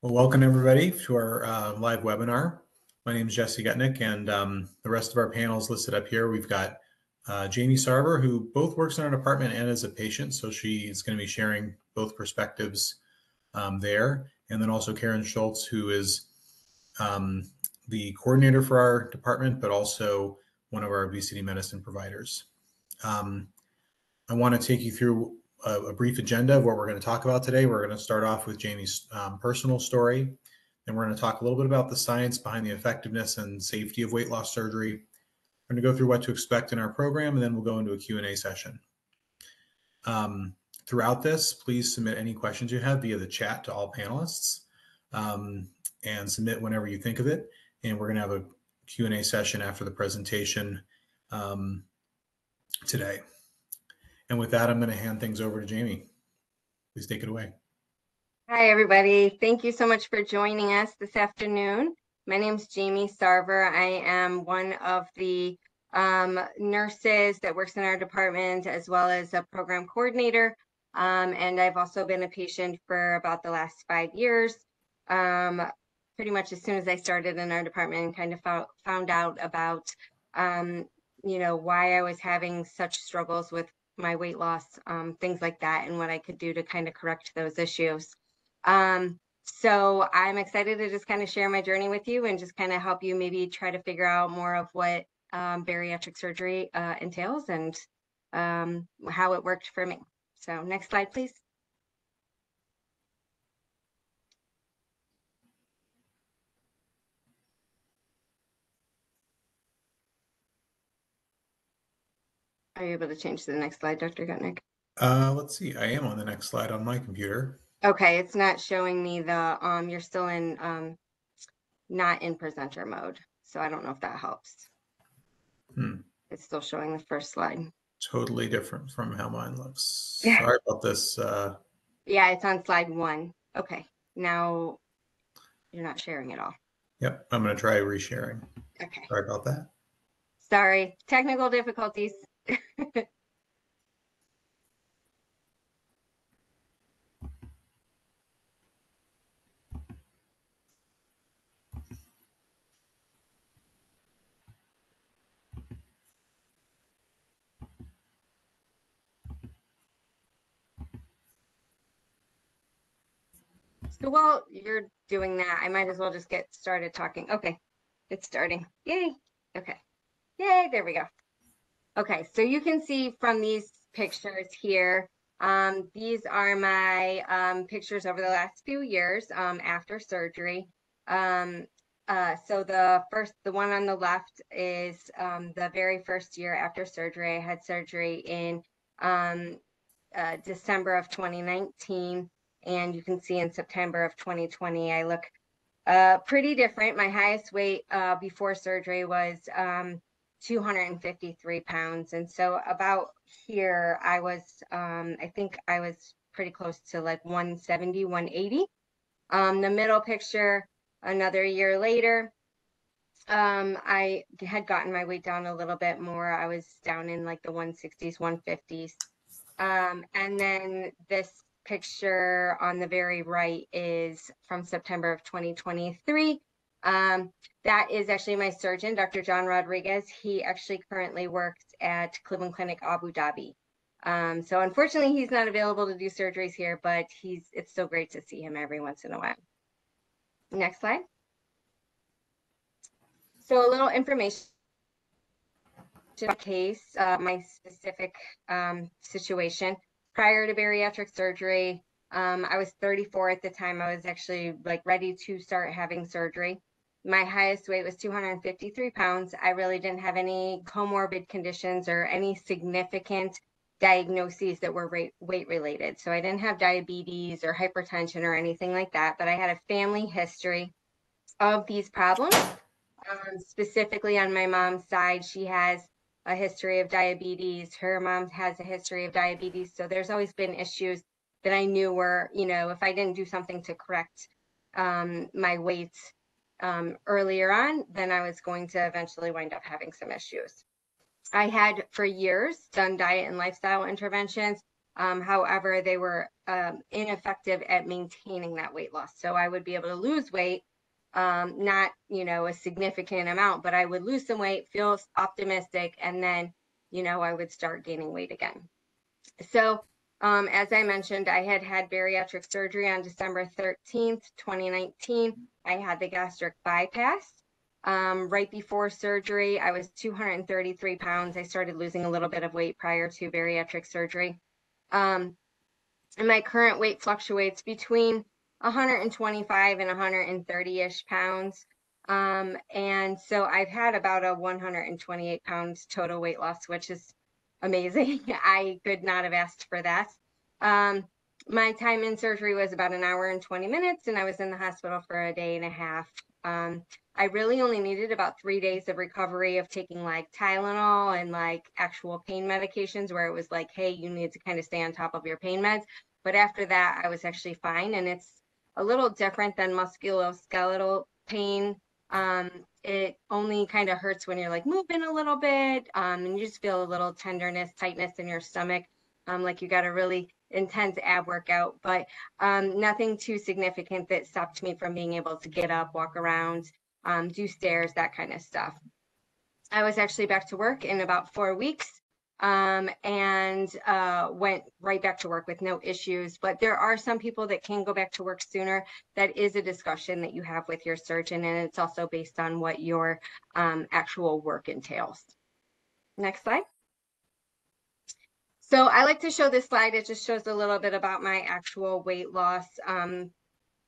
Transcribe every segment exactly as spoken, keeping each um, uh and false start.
Well, welcome everybody to our uh, live webinar. My name is Jesse Gutnick, and um, the rest of our panels listed up here. We've got uh, Jamie Sarver, who both works in our department and is a patient, so she is going to be sharing both perspectives um, there. And then also Karen Schulz, who is um, the coordinator for our department, but also one of our obesity medicine providers. Um, I want to take you through a, a brief agenda of what we're going to talk about today. We're going to start off with Jamie's um, personal story, and we're going to talk a little bit about the science behind the effectiveness and safety of weight loss surgery. I'm going to go through what to expect in our program, and then we'll go into a Q and A session. Um, throughout this, please submit any questions you have via the chat to all panelists, um, and submit whenever you think of it. And we're going to have a Q and A session after the presentation um, today. And with that, I'm going to hand things over to Jamie. Please take it away. Hi, everybody. Thank you so much for joining us this afternoon. My name is Jamie Sarver. I am one of the um, nurses that works in our department, as well as a program coordinator. Um, and I've also been a patient for about the last five years. Um, pretty much as soon as I started in our department, and kind of found out about, um, you know, why I was having such struggles with my weight loss, um, things like that, and what I could do to kind of correct those issues. Um, so I'm excited to just kind of share my journey with you and just kind of help you maybe try to figure out more of what um, bariatric surgery uh, entails and um, how it worked for me. So next slide, please. Are you able to change to the next slide, Doctor Gutnick? Uh, let's see. I am on the next slide on my computer. Okay, it's not showing me the. Um, you're still in um, not in presenter mode, so I don't know if that helps. Hmm. It's still showing the first slide. Totally different from how mine looks. Sorry about this. Uh... Yeah, it's on slide one. Okay, now you're not sharing at all. Yep, I'm going to try resharing. Okay. Sorry about that. Sorry, technical difficulties. So while you're doing that, I might as well just get started talking. Okay, it's starting. Yay. Okay. Yay, there we go. Okay, so you can see from these pictures here, um, these are my um, pictures over the last few years um, after surgery. Um, uh, so the first, the one on the left is um, the very first year after surgery. I had surgery in um, uh, December of twenty nineteen, and you can see in September of twenty twenty, I look uh, pretty different. My highest weight uh, before surgery was um, two hundred fifty-three pounds, and so about here I was um I think I was pretty close to like one seventy, one eighty. Um the middle picture, another year later, um I had gotten my weight down a little bit more. I was down in like the one sixties, one fifties. Um and then this picture on the very right is from September of twenty twenty-three. Um, that is actually my surgeon, Doctor John Rodriguez. He actually currently works at Cleveland Clinic Abu Dhabi. Um, so unfortunately, he's not available to do surgeries here, but he's it's so great to see him every once in a while. Next slide. So a little information about my case, uh, my specific um, situation. Prior to bariatric surgery, um, I was thirty-four at the time. I was actually like ready to start having surgery. My highest weight was two hundred fifty-three pounds. I really didn't have any comorbid conditions or any significant diagnoses that were weight related. So I didn't have diabetes or hypertension or anything like that, but I had a family history of these problems. Um, specifically on my mom's side, she has a history of diabetes. Her mom has a history of diabetes. So there's always been issues that I knew were, you know, if I didn't do something to correct um, my weight Um, earlier on, then I was going to eventually wind up having some issues. I had for years done diet and lifestyle interventions. Um, however, they were um, ineffective at maintaining that weight loss. So I would be able to lose weight, um, not, you know, a significant amount, but I would lose some weight, feel optimistic, and then, you know, I would start gaining weight again. So um, as I mentioned, I had had bariatric surgery on December thirteenth, twenty nineteen. I had the gastric bypass. Um, right before surgery, I was two hundred thirty-three pounds. I started losing a little bit of weight prior to bariatric surgery. Um, and my current weight fluctuates between one hundred twenty-five and one hundred thirty-ish pounds. Um, and so I've had about a one hundred twenty-eight pounds total weight loss, which is amazing. I could not have asked for that. Um, my time in surgery was about an hour and twenty minutes, and I was in the hospital for a day and a half. Um, I really only needed about three days of recovery of taking like Tylenol and like actual pain medications, where it was like, hey, you need to kind of stay on top of your pain meds. But after that, I was actually fine. And it's a little different than musculoskeletal pain. Um, it only kind of hurts when you're like moving a little bit, um, and you just feel a little tenderness, tightness in your stomach, um, like you got to really intense ab workout, but um, nothing too significant that stopped me from being able to get up, walk around, um, do stairs, that kind of stuff. I was actually back to work in about four weeks um, and uh, went right back to work with no issues. But there are some people that can go back to work sooner. That is a discussion that you have with your surgeon, and it's also based on what your um, actual work entails. Next slide. So I like to show this slide. It just shows a little bit about my actual weight loss um,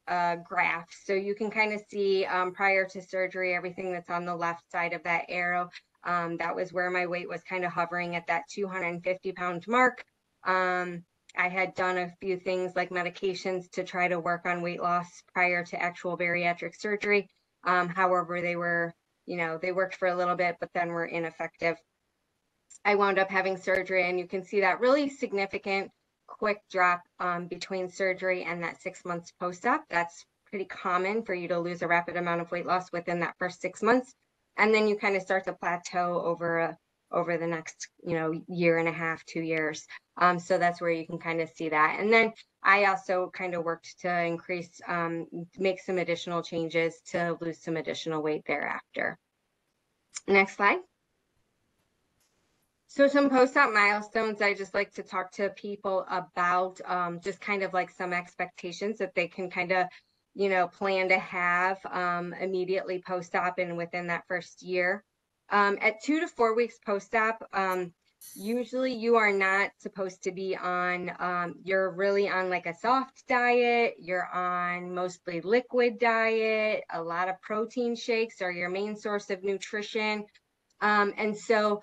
uh, graph. So you can kind of see um, prior to surgery, everything that's on the left side of that arrow, um, that was where my weight was kind of hovering at that two hundred fifty pound mark. Um, I had done a few things like medications to try to work on weight loss prior to actual bariatric surgery. Um, however, they were, you know, they worked for a little bit, but then were ineffective. I wound up having surgery, and you can see that really significant quick drop um, between surgery and that six months post-op. That's pretty common for you to lose a rapid amount of weight loss within that first six months. And then you kind of start to plateau over a, over the next, you know, year and a half, two years. Um, so that's where you can kind of see that. And then I also kind of worked to increase, um, make some additional changes to lose some additional weight thereafter. Next slide. So some post-op milestones I just like to talk to people about, um, just kind of like some expectations that they can kind of, you know, plan to have um, immediately post-op and within that first year. Um, at two to four weeks post-op, um, usually you are not supposed to be on, um, you're really on like a soft diet, you're on mostly liquid diet, a lot of protein shakes are your main source of nutrition. Um, and so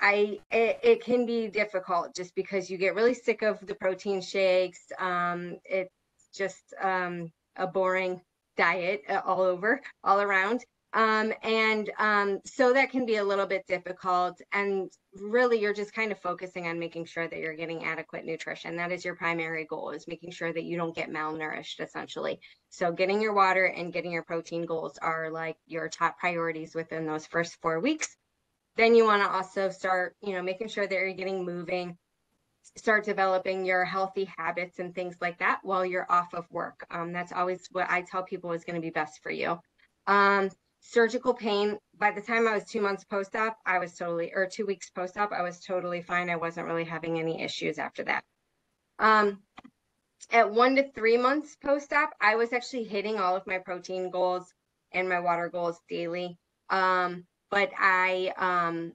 I, it, it can be difficult just because you get really sick of the protein shakes. Um, it's just um, a boring diet all over, all around. Um, and um, so that can be a little bit difficult. And really, you're just kind of focusing on making sure that you're getting adequate nutrition. That is your primary goal, is making sure that you don't get malnourished, essentially. So getting your water and getting your protein goals are like your top priorities within those first four weeks. Then you want to also start, you know, making sure that you're getting moving, start developing your healthy habits and things like that while you're off of work. Um, that's always what I tell people is going to be best for you. Um, surgical pain. By the time I was two months post-op, I was totally, or two weeks post-op, I was totally fine. I wasn't really having any issues after that. Um, at one to three months post-op, I was actually hitting all of my protein goals and my water goals daily. Um, But I, um,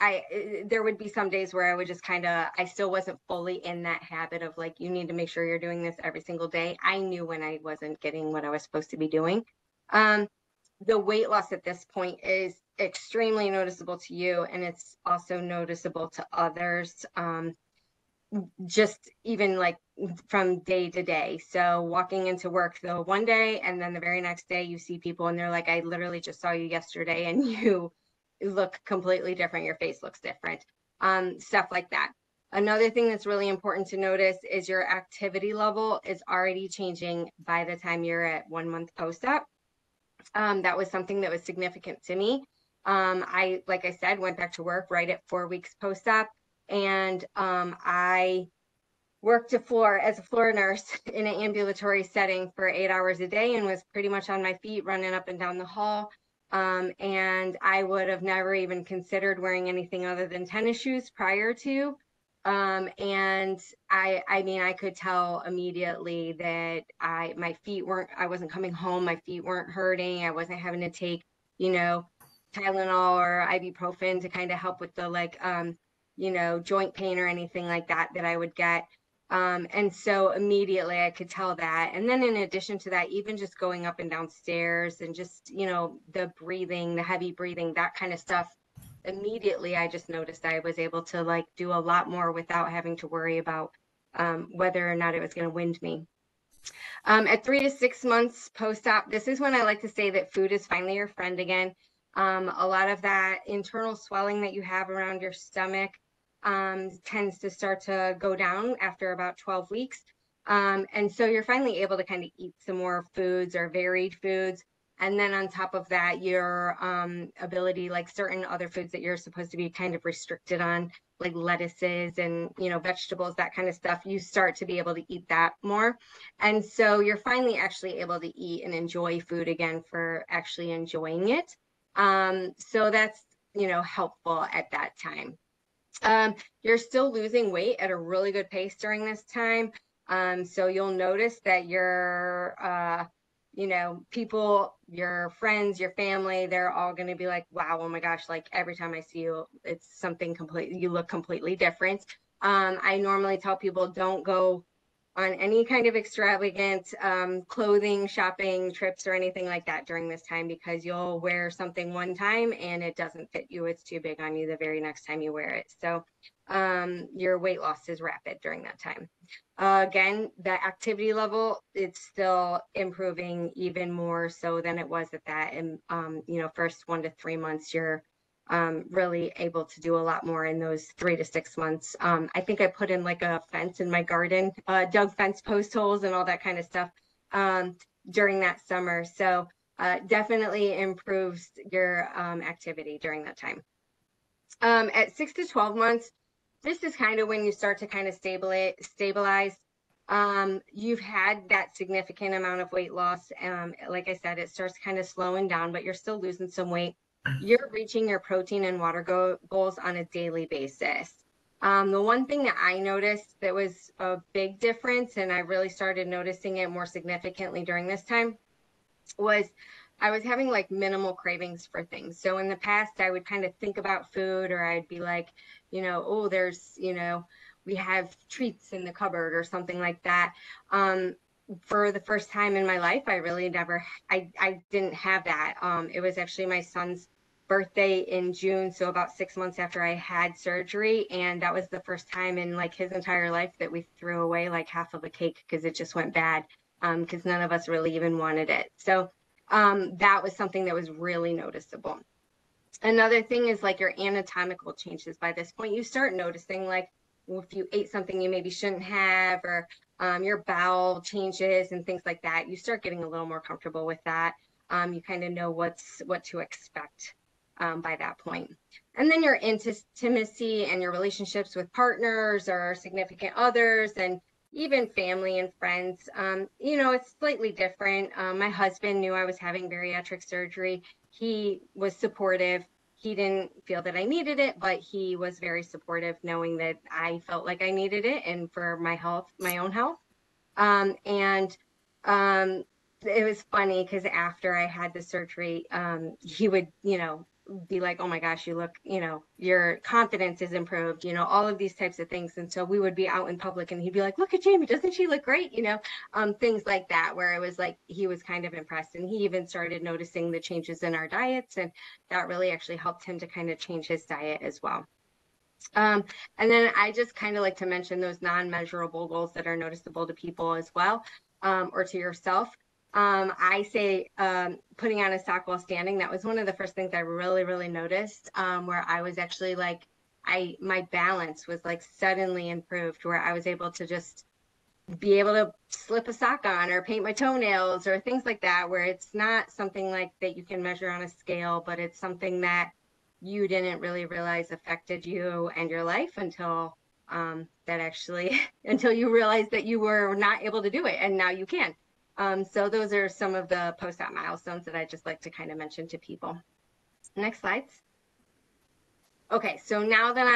I, there would be some days where I would just kind of, I still wasn't fully in that habit of like, you need to make sure you're doing this every single day. I knew when I wasn't getting what I was supposed to be doing. Um, the weight loss at this point is extremely noticeable to you, and it's also noticeable to others, um, just even like from day to day. So walking into work the one day, and then the very next day you see people and they're like, I literally just saw you yesterday and you look completely different. Your face looks different, um, stuff like that. Another thing that's really important to notice is your activity level is already changing by the time you're at one month post-op. Um, that was something that was significant to me. Um, I, like I said, went back to work right at four weeks post-op, and um, I worked a floor as a floor nurse in an ambulatory setting for eight hours a day and was pretty much on my feet running up and down the hall. Um, and I would have never even considered wearing anything other than tennis shoes prior to. Um, and I, I mean, I could tell immediately that I, my feet weren't, I wasn't coming home. My feet weren't hurting. I wasn't having to take, you know, Tylenol or ibuprofen to kind of help with the like, um, you know, joint pain or anything like that, that I would get. Um, and so immediately I could tell that. And then in addition to that, even just going up and down stairs and just, you know, the breathing, the heavy breathing, that kind of stuff. Immediately, I just noticed I was able to like do a lot more without having to worry about um, whether or not it was going to wind me. Um, at three to six months post-op, this is when I like to say that food is finally your friend again. Um, a lot of that internal swelling that you have around your stomach um, tends to start to go down after about twelve weeks. Um, and so you're finally able to kind of eat some more foods or varied foods. And then on top of that, your um, ability, like certain other foods that you're supposed to be kind of restricted on, like lettuces and, you know, vegetables, that kind of stuff, you start to be able to eat that more. And so you're finally actually able to eat and enjoy food again for actually enjoying it. Um, so that's, you know, helpful at that time. Um, you're still losing weight at a really good pace during this time. Um, so you'll notice that you're, uh, you know, people, your friends, your family, they're all going to be like, wow, oh my gosh, like every time I see you, it's something complete, you look completely different. Um, I normally tell people don't go on any kind of extravagant um, clothing, shopping, trips, or anything like that during this time, because you'll wear something one time and it doesn't fit you, it's too big on you the very next time you wear it. So um, your weight loss is rapid during that time. Uh, again, the activity level, it's still improving even more so than it was at that. And, um, you know, first one to three months, you're um, really able to do a lot more in those three to six months. Um, I think I put in like a fence in my garden, uh, dug fence post holes and all that kind of stuff um, during that summer. So uh, definitely improves your um, activity during that time. Um, at six to twelve months, this is kind of when you start to kind of stabilize. Um, you've had that significant amount of weight loss. Um, like I said, it starts kind of slowing down, but you're still losing some weight. You're reaching your protein and water go goals on a daily basis. Um, the one thing that I noticed that was a big difference, and I really started noticing it more significantly during this time, was I was having like minimal cravings for things. So in the past, I would kind of think about food, or I'd be like, you know, oh, there's, you know, we have treats in the cupboard or something like that. Um, for the first time in my life, I really never, I, I didn't have that. Um, it was actually my son's birthday in June. So about six months after I had surgery. And that was the first time in like his entire life that we threw away like half of a cake because it just went bad. Um, because none of us really even wanted it. So um, that was something that was really noticeable. Another thing is like your anatomical changes. By this point, you start noticing like if you ate something you maybe shouldn't have, or um, your bowel changes and things like that. You start getting a little more comfortable with that. Um, you kind of know what's what to expect um, by that point. And then your intimacy and your relationships with partners or significant others and even family and friends. Um, you know, it's slightly different. Um, my husband knew I was having bariatric surgery. He was supportive. He didn't feel that I needed it, but he was very supportive, knowing that I felt like I needed it and for my health, my own health. Um, and um, it was funny because after I had the surgery, um, he would, you know, be like, oh my gosh, you look, you know, your confidence is improved, you know, all of these types of things. And so we would be out in public and he'd be like, look at Jamie, doesn't she look great? You know, um, things like that, where it was like, he was kind of impressed. And he even started noticing the changes in our diets. And that really actually helped him to kind of change his diet as well. Um, and then I just kind of like to mention those non-measurable goals that are noticeable to people as well, um, or to yourself. Um, I say um, putting on a sock while standing, that was one of the first things I really, really noticed um, where I was actually like, I, my balance was like suddenly improved, where I was able to just be able to slip a sock on or paint my toenails or things like that, where it's not something like that you can measure on a scale, but it's something that you didn't really realize affected you and your life until um, that actually until you realized that you were not able to do it, and now you can. Um, so those are some of the post-op milestones that I just like to kind of mention to people. Next slides. Okay, so now that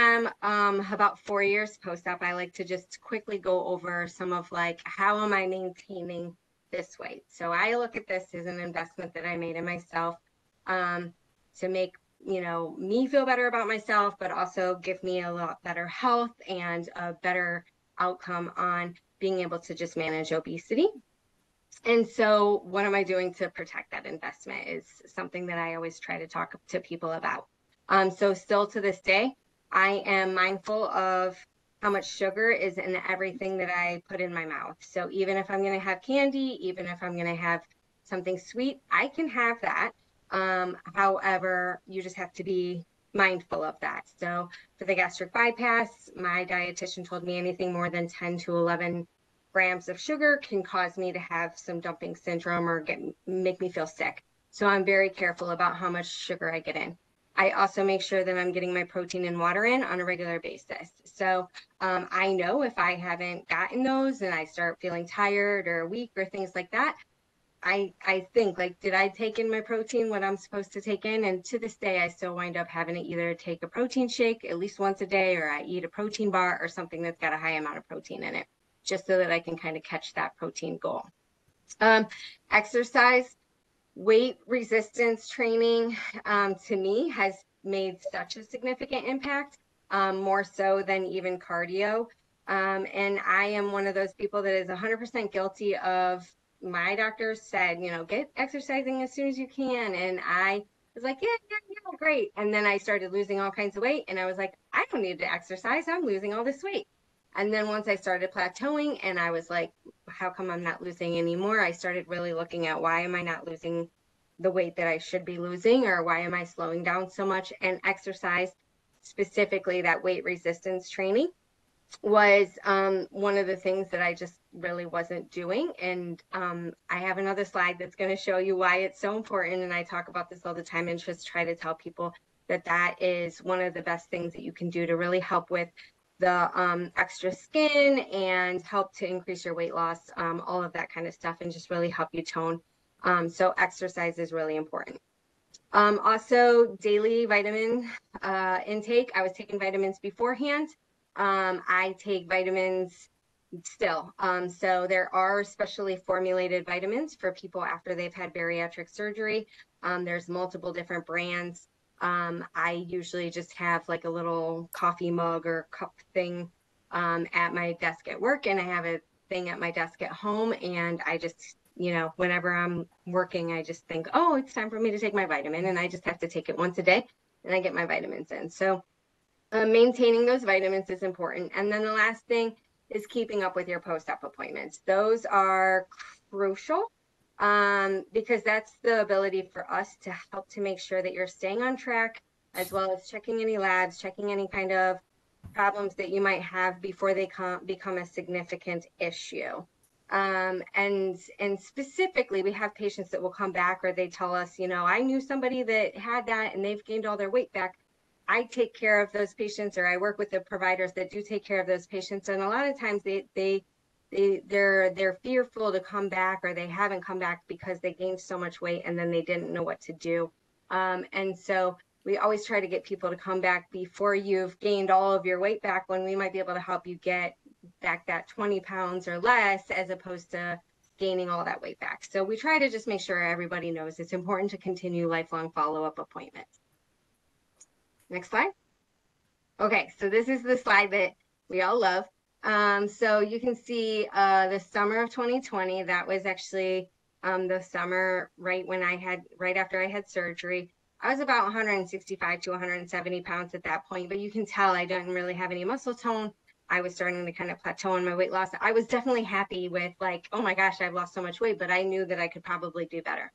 I'm um, about four years post-op, I like to just quickly go over some of like, how am I maintaining this weight? So I look at this as an investment that I made in myself um, to make, you know, me feel better about myself, but also give me a lot better health and a better outcome on being able to just manage obesity. And so what am I doing to protect that investment is something that I always try to talk to people about. Um, so still to this day, I am mindful of how much sugar is in everything that I put in my mouth. So even if I'm going to have candy, even if I'm going to have something sweet, I can have that. Um, however, you just have to be mindful of that. So for the gastric bypass, my dietitian told me anything more than ten to eleven grams of sugar can cause me to have some dumping syndrome or get make me feel sick. So I'm very careful about how much sugar I get in. I also make sure that I'm getting my protein and water in on a regular basis. So um, I know if I haven't gotten those and I start feeling tired or weak or things like that, I, I think like, did I take in my protein, what I'm supposed to take in? And to this day, I still wind up having to either take a protein shake at least once a day, or I eat a protein bar or something that's got a high amount of protein in it, just so that I can kind of catch that protein goal. Um, exercise. Weight resistance training um, to me has made such a significant impact, um, more so than even cardio. Um, and I am one of those people that is one hundred percent guilty of, my doctor said, you know, get exercising as soon as you can. And I was like, yeah, yeah, yeah, great. And then I started losing all kinds of weight. And I was like, I don't need to exercise. I'm losing all this weight. And then once I started plateauing and I was like, how come I'm not losing anymore? I started really looking at, why am I not losing the weight that I should be losing, or why am I slowing down so much? And exercise, specifically that weight resistance training, was um, one of the things that I just really wasn't doing. And um, I have another slide that's going to show you why it's so important. And I talk about this all the time and just try to tell people that that is one of the best things that you can do to really help with the um, extra skin and help to increase your weight loss, um, all of that kind of stuff, and just really help you tone. Um, so exercise is really important. Um, also, daily vitamin uh, intake. I was taking vitamins beforehand. Um, I take vitamins still. Um, so there are specially formulated vitamins for people after they've had bariatric surgery. Um, there's multiple different brands. Um, I usually just have like a little coffee mug or cup thing um, at my desk at work, and I have a thing at my desk at home, and I just, you know, whenever I'm working, I just think, oh, it's time for me to take my vitamin, and I just have to take it once a day, and I get my vitamins in. So uh, maintaining those vitamins is important. And then the last thing is keeping up with your post-op appointments. Those are crucial. Um, because that's the ability for us to help to make sure that you're staying on track, as well as checking any labs, checking any kind of problems that you might have before they come, become a significant issue. Um, and, and specifically, we have patients that will come back, or they tell us, you know, I knew somebody that had that and they've gained all their weight back. I take care of those patients, or I work with the providers that do take care of those patients. And a lot of times they, they, They, they're they're fearful to come back, or they haven't come back because they gained so much weight and then they didn't know what to do. Um, and so we always try to get people to come back before you've gained all of your weight back, when we might be able to help you get back that twenty pounds or less, as opposed to gaining all that weight back. So we try to just make sure everybody knows it's important to continue lifelong follow-up appointments. Next slide. Okay, so this is the slide that we all love. Um, so you can see uh, the summer of twenty twenty, that was actually um, the summer right when I had, right after I had surgery. I was about one sixty-five to one seventy pounds at that point, but you can tell I didn't really have any muscle tone. I was starting to kind of plateau in my weight loss. I was definitely happy with like, oh my gosh, I've lost so much weight, but I knew that I could probably do better.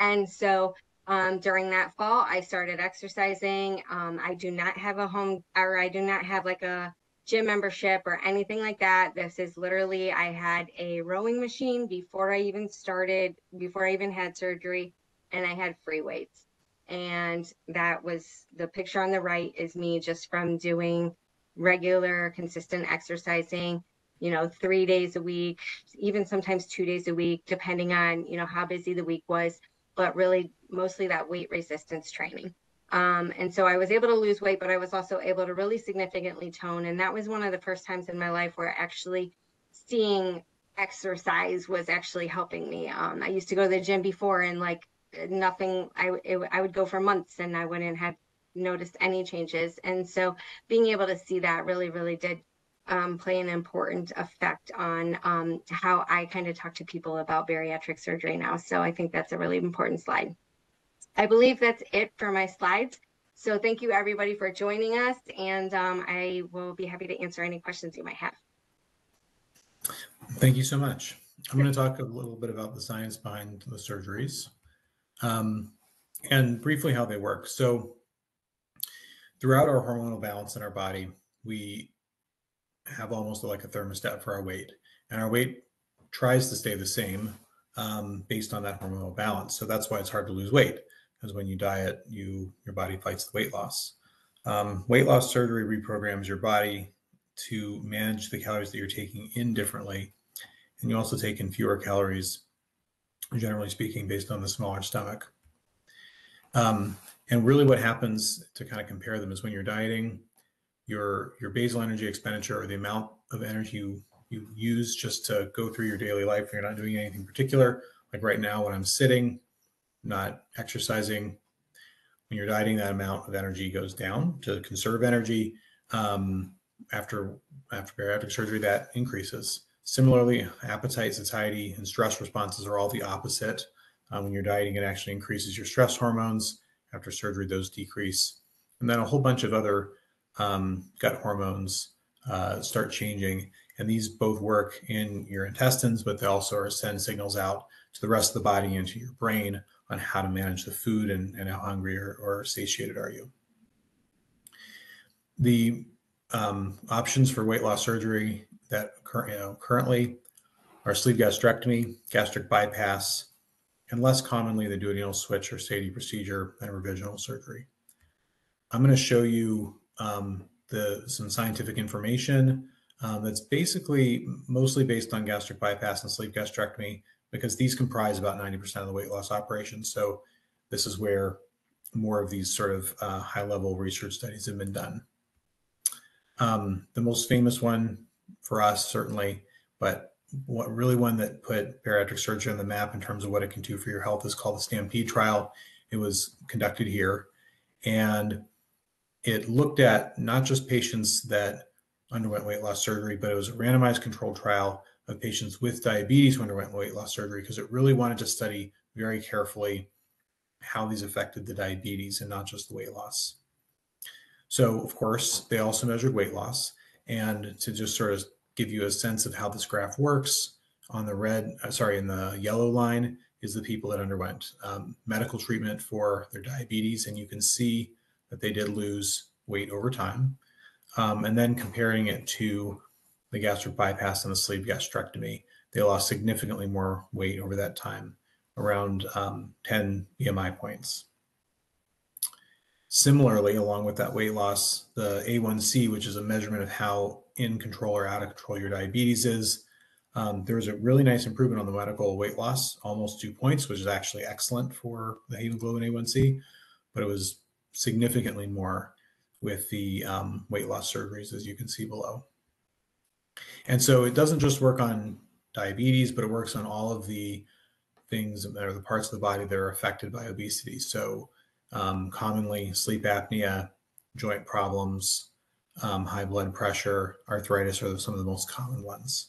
And so um, during that fall, I started exercising. Um, I do not have a home, or I do not have like a gym membership or anything like that. This is literally, I had a rowing machine before I even started, before I even had surgery, and I had free weights. And that was, the picture on the right is me just from doing regular, consistent exercising, you know, three days a week, even sometimes two days a week, depending on, you know, how busy the week was, but really mostly that weight resistance training. Um, and so I was able to lose weight, but I was also able to really significantly tone. And that was one of the first times in my life where actually seeing exercise was actually helping me. Um, I used to go to the gym before and like nothing, I, it, I would go for months and I wouldn't have noticed any changes. And so being able to see that really, really did um, play an important effect on um, how I kind of talk to people about bariatric surgery now. So I think that's a really important slide. I believe that's it for my slides. So thank you everybody for joining us, and um, I will be happy to answer any questions you might have. Thank you so much. I'm going to talk a little bit about the science behind the surgeries um, and briefly how they work. So throughout our hormonal balance in our body, we have almost like a thermostat for our weight, and our weight tries to stay the same um, based on that hormonal balance. So that's why it's hard to lose weight. Because when you diet, you your body fights the weight loss. Um, weight loss surgery reprograms your body to manage the calories that you're taking in differently. And you also take in fewer calories, generally speaking, based on the smaller stomach. Um, and really what happens, to kind of compare them, is when you're dieting, your, your basal energy expenditure, or the amount of energy you, you use just to go through your daily life, you're not doing anything particular. Like right now when I'm sitting, not exercising, when you're dieting, that amount of energy goes down to conserve energy. Um, after after bariatric surgery, that increases. Similarly, appetite, satiety, and stress responses are all the opposite. Um, when you're dieting, it actually increases your stress hormones. After surgery, those decrease. And then a whole bunch of other um, gut hormones uh, start changing. And these both work in your intestines, but they also send signals out to the rest of the body and to your brain on how to manage the food and, and how hungry or, or satiated are you. The um, options for weight loss surgery that occur, you know, currently are sleeve gastrectomy, gastric bypass, and less commonly the duodenal switch or S A D I procedure and revisional surgery. I'm going to show you um, the some scientific information um, that's basically mostly based on gastric bypass and sleeve gastrectomy, because these comprise about ninety percent of the weight loss operation. So this is where more of these sort of uh, high level research studies have been done. Um, the most famous one for us, certainly, but what really one that put bariatric surgery on the map in terms of what it can do for your health is called the Stampede trial. It was conducted here, and it looked at not just patients that underwent weight loss surgery, but it was a randomized controlled trial of patients with diabetes who underwent weight loss surgery, because it really wanted to study very carefully how these affected the diabetes and not just the weight loss. So of course, they also measured weight loss. And to just sort of give you a sense of how this graph works, on the red, uh, sorry, in the yellow line is the people that underwent um, medical treatment for their diabetes. And you can see that they did lose weight over time. Um, and then comparing it to the gastric bypass and the sleeve gastrectomy, they lost significantly more weight over that time, around um, ten B M I points. Similarly, along with that weight loss, the A one C, which is a measurement of how in control or out of control your diabetes is, um, there was a really nice improvement on the medical weight loss, almost two points, which is actually excellent for the hemoglobin A one C, but it was significantly more with the um, weight loss surgeries, as you can see below. And so it doesn't just work on diabetes, but it works on all of the things that are the parts of the body that are affected by obesity. So um, commonly sleep apnea, joint problems, um, high blood pressure, arthritis are some of the most common ones.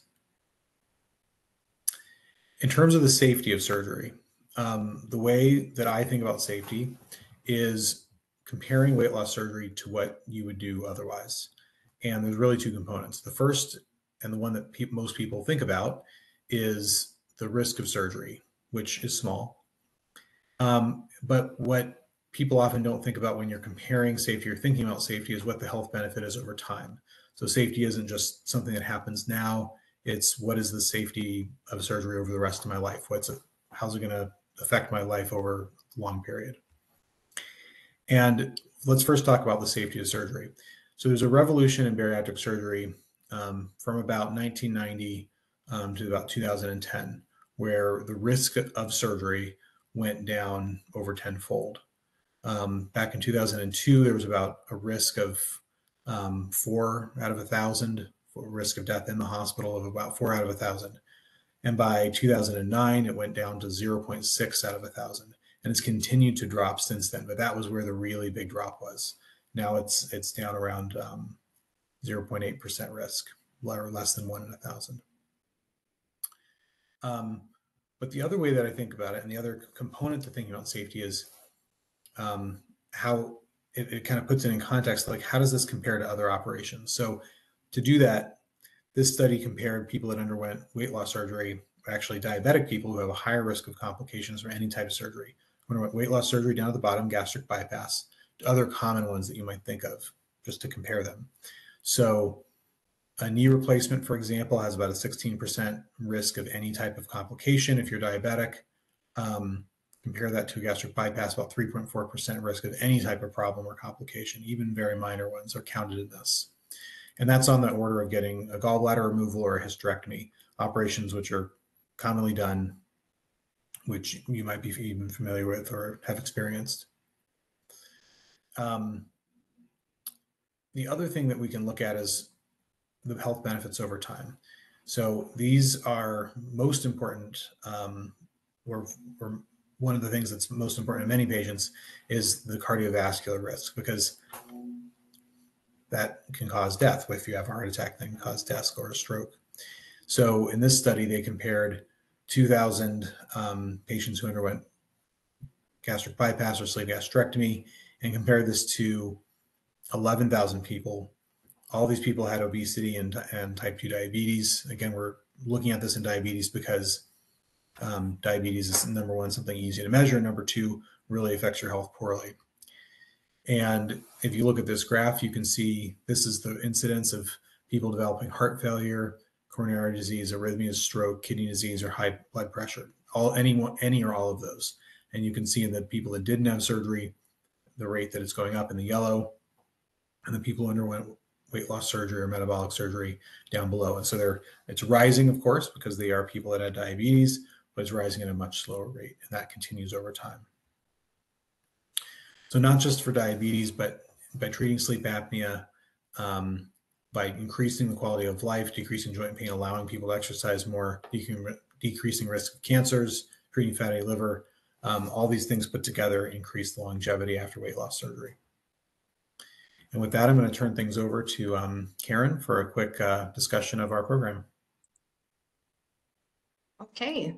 In terms of the safety of surgery, um, the way that I think about safety is comparing weight loss surgery to what you would do otherwise. And there's really two components. The first, and the one that pe most people think about, is the risk of surgery, which is small. Um, but what people often don't think about when you're comparing safety or thinking about safety is what the health benefit is over time. So safety isn't just something that happens now. It's what is the safety of surgery over the rest of my life? What's it, how's it going to affect my life over a long period? And let's first talk about the safety of surgery. So there's a revolution in bariatric surgery um, from about nineteen ninety um, to about two thousand ten, where the risk of surgery went down over tenfold. Um, back in two thousand two, there was about a risk of um, four out of a thousand, risk of death in the hospital of about four out of a thousand. And by two thousand nine, it went down to zero point six out of a thousand. And it's continued to drop since then, but that was where the really big drop was. Now it's it's down around um, zero point eight percent risk, or less than one in a thousand. Um, but the other way that I think about it, and the other component to thinking about safety is um, how it, it kind of puts it in context, like how does this compare to other operations? So to do that, this study compared people that underwent weight loss surgery, actually diabetic people who have a higher risk of complications from any type of surgery. Underwent weight loss surgery down at the bottom, gastric bypass, to other common ones that you might think of, just to compare them. So a knee replacement, for example, has about a sixteen percent risk of any type of complication if you're diabetic. Um, compare that to a gastric bypass, about three point four percent risk of any type of problem or complication, even very minor ones are counted in this. And that's on the order of getting a gallbladder removal or a hysterectomy, operations which are commonly done, which you might be even familiar with or have experienced. Um, the other thing that we can look at is the health benefits over time. So these are most important, um, or, or one of the things that's most important in many patients is the cardiovascular risk, because that can cause death. If you have a heart attack, that can cause death or a stroke. So in this study, they compared two thousand um, patients who underwent gastric bypass or sleeve gastrectomy and compared this to eleven thousand people. All these people had obesity and, and type two diabetes. Again, we're looking at this in diabetes because um, diabetes is, number one, something easy to measure. Number two, really affects your health poorly. And if you look at this graph, you can see this is the incidence of people developing heart failure, coronary disease, arrhythmias, stroke, kidney disease, or high blood pressure, all any, any or all of those. And you can see in the people that didn't have surgery, the rate that it's going up in the yellow, and the people who underwent weight loss surgery or metabolic surgery down below. And so they're, it's rising, of course, because they are people that had diabetes, but it's rising at a much slower rate, and that continues over time. So not just for diabetes, but by treating sleep apnea, um, by increasing the quality of life, decreasing joint pain, allowing people to exercise more, decreasing risk of cancers, treating fatty liver, um, all these things put together increase the longevity after weight loss surgery. And with that, I'm going to turn things over to um, Karen for a quick uh, discussion of our program. Okay,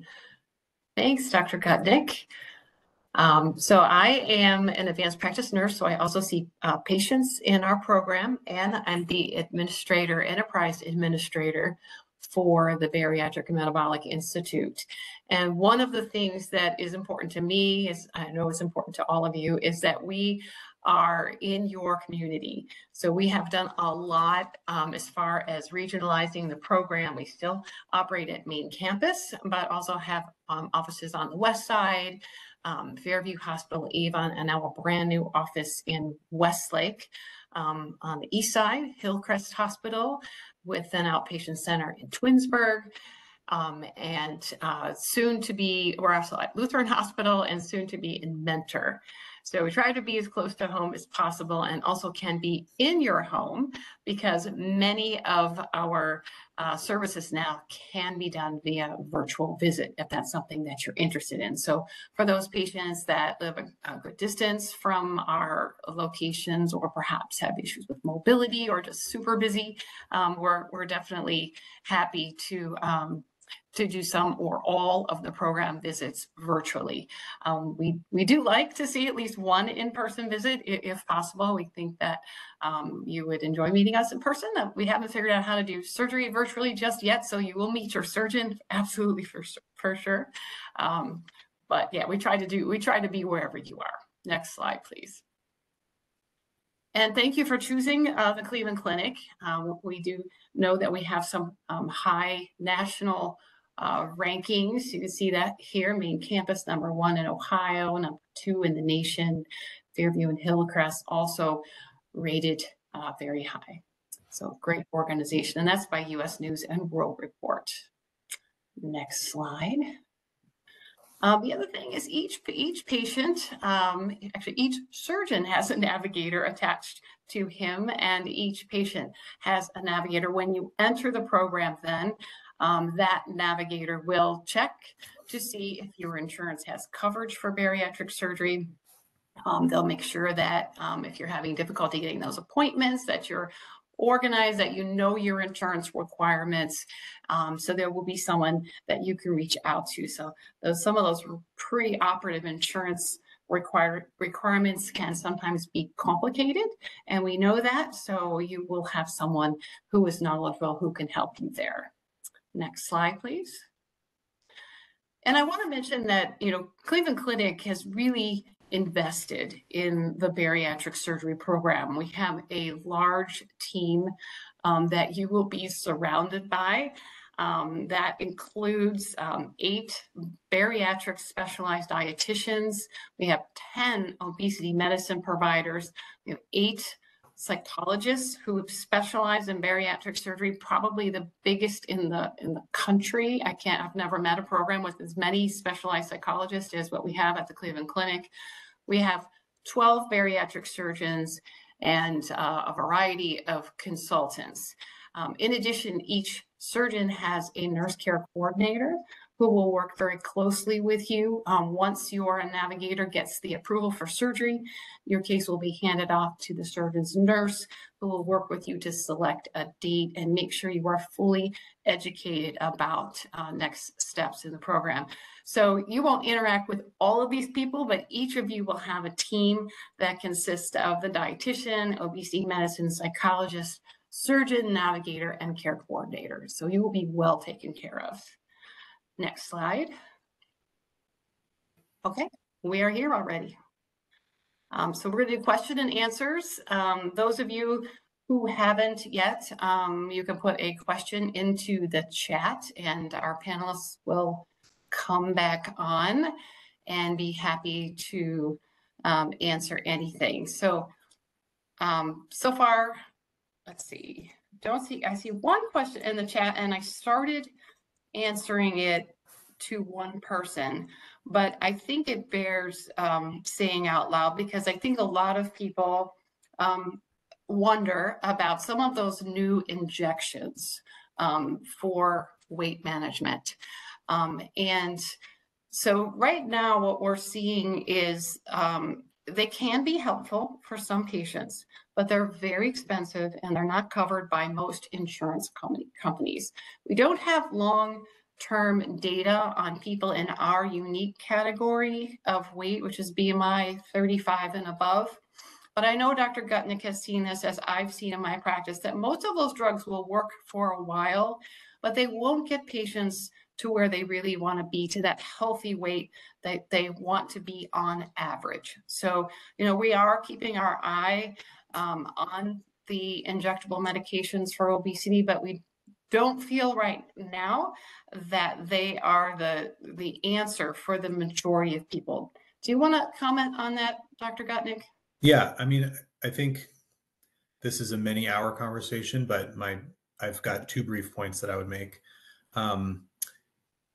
thanks, Doctor Gutnick. Um, so I am an advanced practice nurse, so I also see uh, patients in our program, and I'm the administrator, enterprise administrator for the Bariatric and Metabolic Institute. And one of the things that is important to me, is I know it's important to all of you, is that we are in your community. So we have done a lot um, as far as regionalizing the program. We still operate at main campus, but also have um, offices on the west side, Um, Fairview Hospital, Avon, and now a brand new office in Westlake um, on the east side, Hillcrest Hospital, with an outpatient center in Twinsburg, um, and uh, soon to be, we're also at Lutheran Hospital and soon to be in Mentor. So we try to be as close to home as possible, and also can be in your home, because many of our Uh, services now can be done via virtual visit if that's something that you're interested in. So for those patients that live a, a good distance from our locations, or perhaps have issues with mobility or just super busy, um, we're, we're definitely happy to um, to do some or all of the program visits virtually. Um, we, we do like to see at least one in-person visit if possible. We think that um, you would enjoy meeting us in person. We haven't figured out how to do surgery virtually just yet, so you will meet your surgeon, absolutely, for, for sure. Um, but yeah, we try to do, we try to be wherever you are. Next slide, please. And thank you for choosing uh, the Cleveland Clinic. Um, we do know that we have some um, high national uh, rankings. You can see that here, main campus, number one in Ohio, number two in the nation. Fairview and Hillcrest also rated uh, very high. So great organization, and that's by U S News and World Report. Next slide. Um, the other thing is each each patient, um, actually each surgeon has a navigator attached to him, and each patient has a navigator. When you enter the program, then um, that navigator will check to see if your insurance has coverage for bariatric surgery. Um, they'll make sure that um, if you're having difficulty getting those appointments, that you're organized, that you know your insurance requirements. Um, so there will be someone that you can reach out to. So those, some of those pre-operative insurance require, requirements can sometimes be complicated, and we know that. So you will have someone who is knowledgeable who can help you there. Next slide, please. And I want to mention that, you know, Cleveland Clinic has really invested in the bariatric surgery program. We have a large team um, that you will be surrounded by. Um, that includes um, eight bariatric specialized dietitians. We have ten obesity medicine providers. We have eight psychologists who specialize in bariatric surgery, probably the biggest in the in the country. I can't, I've never met a program with as many specialized psychologists as what we have at the Cleveland Clinic. We have twelve bariatric surgeons and uh, a variety of consultants. Um, in addition, each surgeon has a nurse care coordinator who will work very closely with you. Um, once your navigator gets the approval for surgery, your case will be handed off to the surgeon's nurse, who will work with you to select a date and make sure you are fully educated about uh, next steps in the program. So you won't interact with all of these people, but each of you will have a team that consists of the dietitian, obesity medicine, psychologist, surgeon, navigator, and care coordinator. So you will be well taken care of. Next slide. Okay, we are here already. Um, so we're gonna do question and answers. Um, those of you who haven't yet, um, you can put a question into the chat and our panelists will come back on and be happy to um, answer anything. So, um, so far, let's see, don't see, I see one question in the chat, and I started answering it to one person, but I think it bears um, saying out loud, because I think a lot of people um, wonder about some of those new injections um, for weight management. Um, and so right now what we're seeing is um, they can be helpful for some patients, but they're very expensive and they're not covered by most insurance company, companies. We don't have long-term data on people in our unique category of weight, which is B M I thirty-five and above. But I know Doctor Gutnick has seen this, as I've seen in my practice, that most of those drugs will work for a while, but they won't get patients to where they really want to be, to that healthy weight that they want to be on average. So, you know, we are keeping our eye um, on the injectable medications for obesity, but we don't feel right now that they are the, the answer for the majority of people. Do you want to comment on that, Doctor Gutnick? Yeah, I mean, I think this is a many hour conversation, but my I've got two brief points that I would make. Um,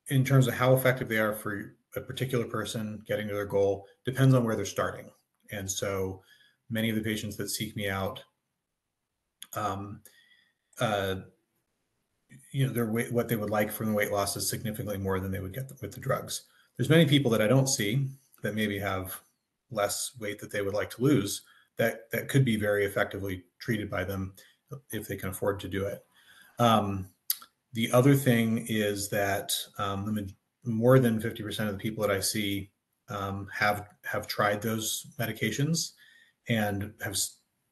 in terms of how effective they are for a particular person getting to their goal, depends on where they're starting. And so many of the patients that seek me out, um, uh, you know, their weight, what they would like from the weight loss is significantly more than they would get with the drugs. There's many people that I don't see that maybe have less weight that they would like to lose that, that could be very effectively treated by them if they can afford to do it. Um, The other thing is that um, more than fifty percent of the people that I see um, have have tried those medications and have,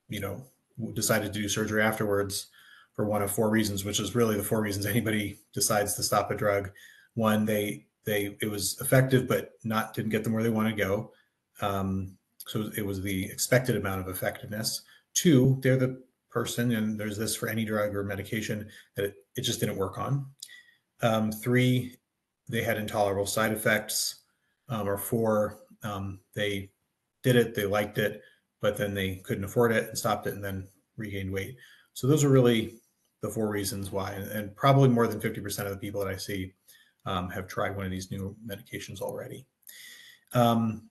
you know, decided to do surgery afterwards for one of four reasons, which is really the four reasons anybody decides to stop a drug. One, they they it was effective, but not didn't get them where they want to go. Um, so it was the expected amount of effectiveness. Two, they're the person, and there's this for any drug or medication, that it, it just didn't work on. Um, three, they had intolerable side effects, um, or four, um, they did it, they liked it, but then they couldn't afford it and stopped it and then regained weight. So those are really the four reasons why, and probably more than fifty percent of the people that I see um, have tried one of these new medications already. Um,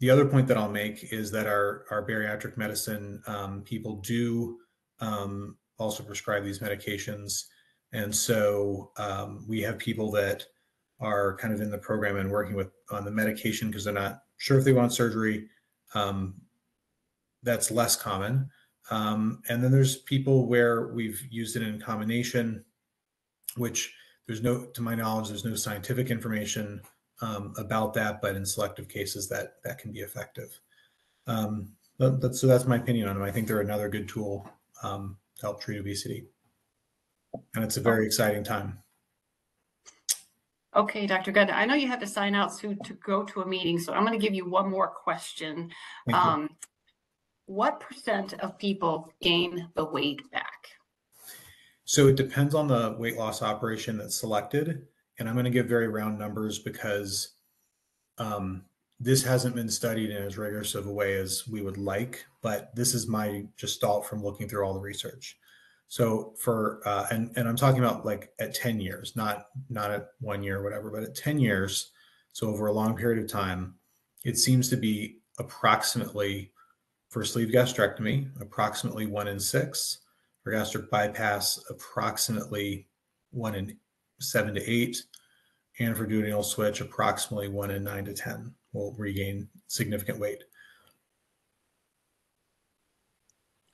the other point that I'll make is that our, our bariatric medicine um, people do um, also prescribe these medications. And so um, we have people that are kind of in the program and working with on the medication because they're not sure if they want surgery. Um, that's less common. Um, and then there's people where we've used it in combination, which there's no, to my knowledge, there's no scientific information um, about that, but in selective cases that, that can be effective. Um, but, but, so that's my opinion on them. I think they're another good tool um, to help treat obesity. And it's a very exciting time. Okay, Doctor Gutnick, I know you had to sign out soon to go to a meeting, so I'm going to give you one more question. Um, what percent of people gain the weight back? So it depends on the weight loss operation that's selected. And I'm going to give very round numbers because um, this hasn't been studied in as rigorous of a way as we would like, but this is my gestalt from looking through all the research. So for, uh, and, and I'm talking about like at ten years, not, not at one year or whatever, but at ten years, so over a long period of time, it seems to be approximately, for sleeve gastrectomy, approximately one in six, for gastric bypass, approximately one in seven to eight, and for duodenal switch, approximately one in nine to ten will regain significant weight.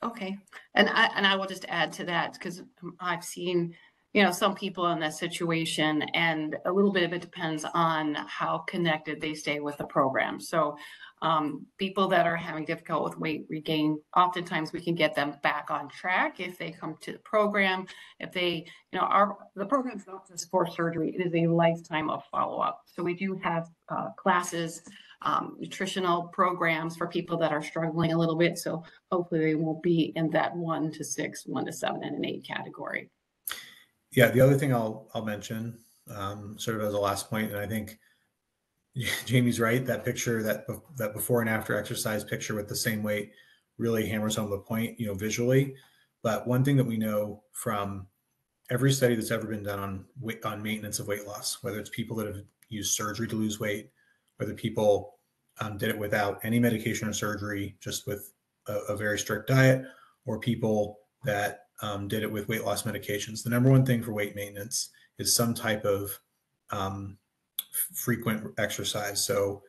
Okay, and I and I will just add to that because I've seen, you know, some people in that situation, and a little bit of it depends on how connected they stay with the program. So, um, people that are having difficulty with weight regain, oftentimes we can get them back on track if they come to the program. If they, you know, our the program's not just for surgery; it is a lifetime of follow up. So we do have uh, classes. Um, nutritional programs for people that are struggling a little bit. So hopefully they won't be in that one to six, one to seven, and an eight category. Yeah, the other thing I'll, I'll mention um, sort of as a last point, and I think Jamie's right, that picture, that, that before and after exercise picture with the same weight really hammers home the point, you know, visually. But one thing that we know from every study that's ever been done on, weight, on maintenance of weight loss, whether it's people that have used surgery to lose weight, whether people um, did it without any medication or surgery, just with a, a very strict diet, or people that um, did it with weight loss medications. The number one thing for weight maintenance is some type of um, frequent exercise. So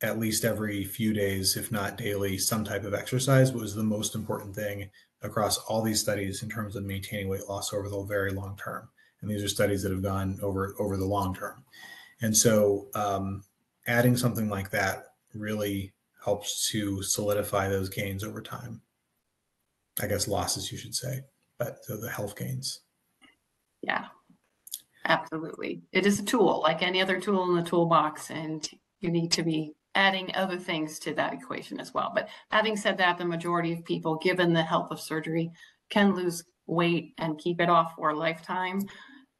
at least every few days, if not daily, some type of exercise was the most important thing across all these studies in terms of maintaining weight loss over the very long term. And these are studies that have gone over, over the long term. And so, um, adding something like that really helps to solidify those gains over time. I guess losses, you should say, but the health gains. Yeah, absolutely. It is a tool like any other tool in the toolbox, and you need to be adding other things to that equation as well. But having said that, the majority of people, given the help of surgery, can lose weight and keep it off for a lifetime,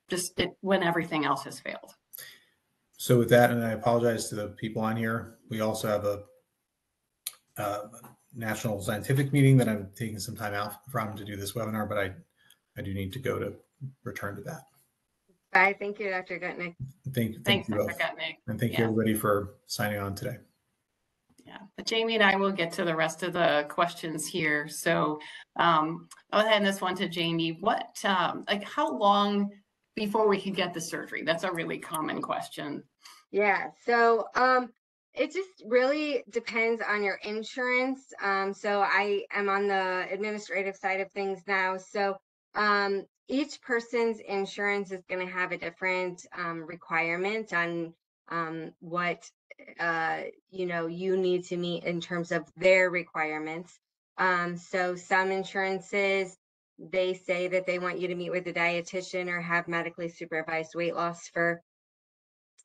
just it, when everything else has failed. So with that, and I apologize to the people on here, we also have a, a national scientific meeting that I'm taking some time out from to do this webinar, but I, I do need to go to return to that. Bye. Thank you, Doctor Gutnick. Thank, thank Thanks, you Doctor Gutnick. And thank yeah. you everybody for signing on today. Yeah, but Jamie and I will get to the rest of the questions here. So um, I'll hand this one to Jamie. What, um, like how long before we can get the surgery? That's a really common question. Yeah, so um, it just really depends on your insurance. Um, so I am on the administrative side of things now. So um, each person's insurance is going to have a different um, requirement on um, what uh, you know you need to meet in terms of their requirements. Um, so some insurances, they say that they want you to meet with a dietitian or have medically supervised weight loss for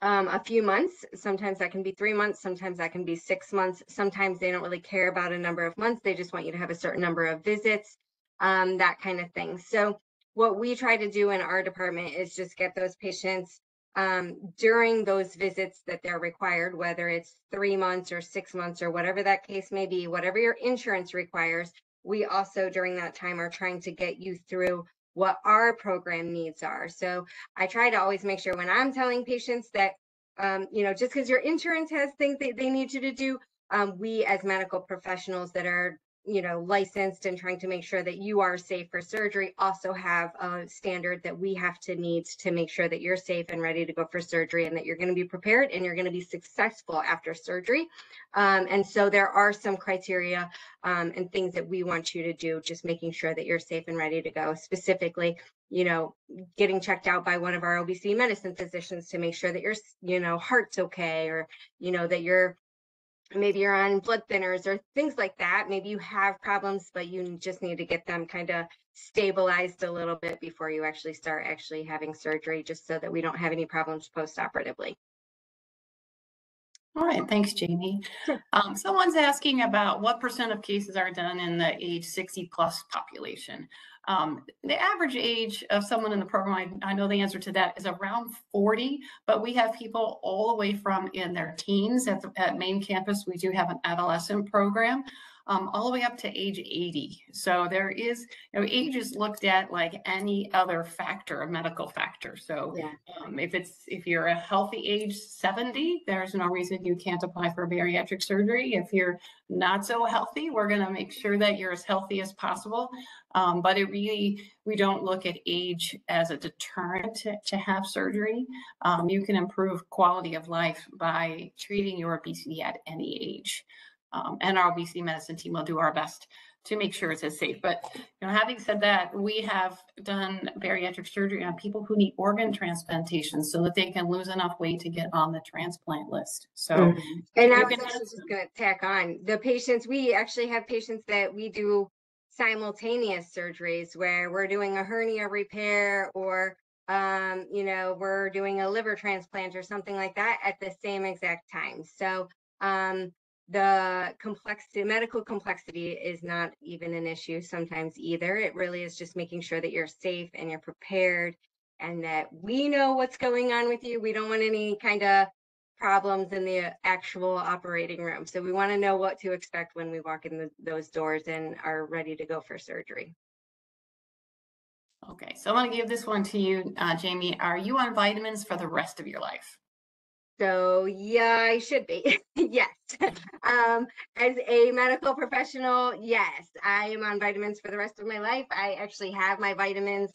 um, a few months. Sometimes that can be three months. Sometimes that can be six months. Sometimes they don't really care about a number of months. They just want you to have a certain number of visits, um, that kind of thing. So what we try to do in our department is just get those patients um, during those visits that they're required, whether it's three months or six months or whatever that case may be, whatever your insurance requires. we also during that time are trying to get you through what our program needs are. So I try to always make sure when I'm telling patients that, um, you know, just because your insurance has things that they need you to do, um, we as medical professionals that are, you know, licensed and trying to make sure that you are safe for surgery also have a standard that we have to need to make sure that you're safe and ready to go for surgery and that you're going to be prepared and you're going to be successful after surgery. Um, and so there are some criteria um, and things that we want you to do, just making sure that you're safe and ready to go. Specifically, you know, getting checked out by one of our O B C medicine physicians to make sure that your, you know, heart's okay, or, you know, that you're, maybe you're on blood thinners or things like that. Maybe you have problems, but you just need to get them kind of stabilized a little bit before you actually start actually having surgery, just so that we don't have any problems post-operatively. All right, thanks, Jamie. Sure. Um, someone's asking about what percent of cases are done in the age sixty plus population. Um, the average age of someone in the program, I, I know the answer to that is around forty, but we have people all the way from in their teens at, the, at main campus. We do have an adolescent program, um, all the way up to age eighty. So there is, you know, age is looked at like any other factor, a medical factor. So yeah. um, if it's, if you're a healthy age seventy, there's no reason you can't apply for bariatric surgery. If you're not so healthy, we're going to make sure that you're as healthy as possible. Um, but it really, we don't look at age as a deterrent to, to have surgery. Um, you can improve quality of life by treating your obesity at any age. Um, and our obesity medicine team will do our best to make sure it's as safe. But, you know, having said that, we have done bariatric surgery on people who need organ transplantation so that they can lose enough weight to get on the transplant list. So, mm-hmm. And I was just going to tack on the patients. We actually have patients that we do simultaneous surgeries where we're doing a hernia repair or, um, you know, we're doing a liver transplant or something like that at the same exact time. So, um, the complexity, medical complexity is not even an issue sometimes either. It really is just making sure that you're safe and you're prepared and that we know what's going on with you. We don't want any kind of problems in the actual operating room. So we want to know what to expect when we walk in the, those doors and are ready to go for surgery. Okay, so I want to give this one to you, uh, Jamie. Are you on vitamins for the rest of your life? So yeah, I should be. Yes. Um, as a medical professional, yes, I am on vitamins for the rest of my life. I actually have my vitamins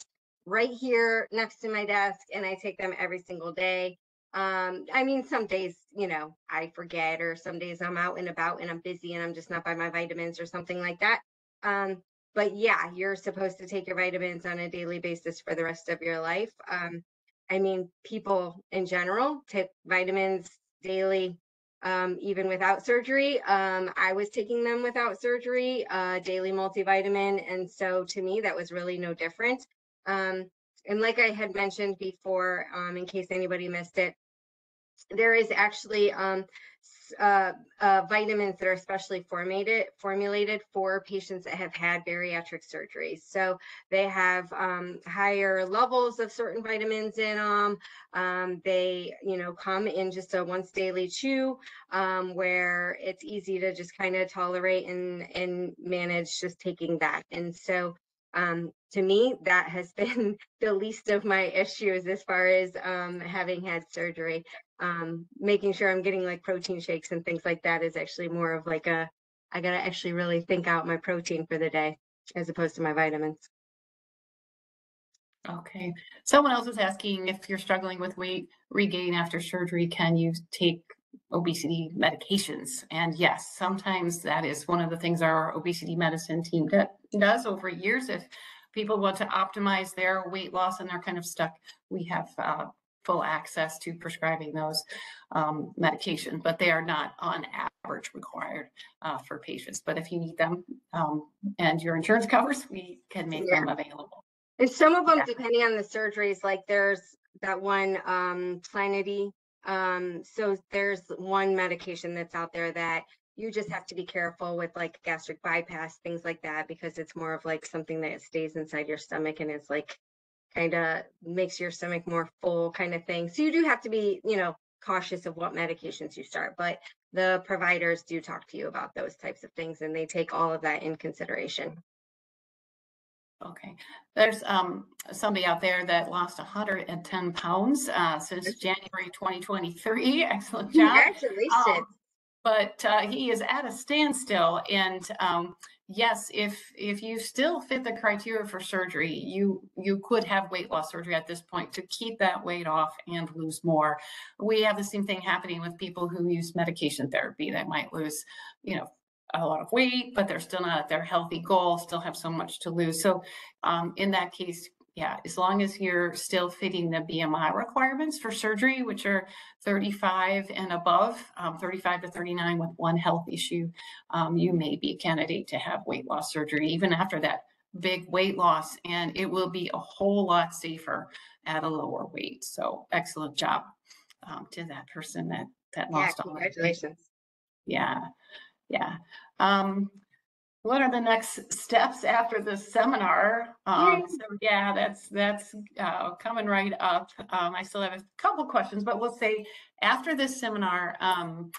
right here next to my desk, and I take them every single day. Um, I mean, some days, you know, I forget, or some days I'm out and about and I'm busy and I'm just not by my vitamins or something like that. Um, but yeah, you're supposed to take your vitamins on a daily basis for the rest of your life. Um, I mean, people in general take vitamins daily, um, even without surgery. Um, I was taking them without surgery, uh, daily multivitamin. And so to me, that was really no different. Um, and like I had mentioned before, um, in case anybody missed it, there is actually um, uh, uh, vitamins that are specially formatted, formulated for patients that have had bariatric surgery. So they have um, higher levels of certain vitamins in them. Um, they, you know, come in just a once daily chew um, where it's easy to just kind of tolerate and, and manage just taking that. And so um, to me, that has been the least of my issues as far as um, having had surgery. Um, making sure I'm getting like protein shakes and things like that is actually more of like a, I gotta actually really think out my protein for the day as opposed to my vitamins. Okay. Someone else was asking if you're struggling with weight regain after surgery, can you take obesity medications? And yes, sometimes that is one of the things our obesity medicine team does over years. If people want to optimize their weight loss and they're kind of stuck, we have uh, full access to prescribing those um, medications, but they are not on average required uh, for patients. But if you need them um, and your insurance covers, we can make yeah. them available. And some of them, yeah. depending on the surgeries, like there's that one um, Plenity. Um, so there's one medication that's out there that you just have to be careful with, like gastric bypass, things like that, because it's more of like something that stays inside your stomach and it's like, kind of makes your stomach more full kind of thing. So you do have to be, you know, cautious of what medications you start, but the providers do talk to you about those types of things, and they take all of that in consideration. Okay, there's um, somebody out there that lost one hundred ten pounds uh, since January twenty twenty-three. Excellent job. Congratulations. Um, but uh, he is at a standstill. And um, yes, if if you still fit the criteria for surgery, you, you could have weight loss surgery at this point to keep that weight off and lose more. We have the same thing happening with people who use medication therapy that might lose, you know, a lot of weight, but they're still not at their healthy goal, still have so much to lose. So um, in that case, yeah, as long as you're still fitting the B M I requirements for surgery, which are thirty-five and above, um, thirty-five to thirty-nine with one health issue, um, you may be a candidate to have weight loss surgery even after that big weight loss, and it will be a whole lot safer at a lower weight. So excellent job um, to that person that, that yeah, lost all that. Congratulations. Yeah. Yeah. Um, what are the next steps after this seminar? Um, so yeah, that's that's uh, coming right up. Um, I still have a couple questions, but we'll say after this seminar, um,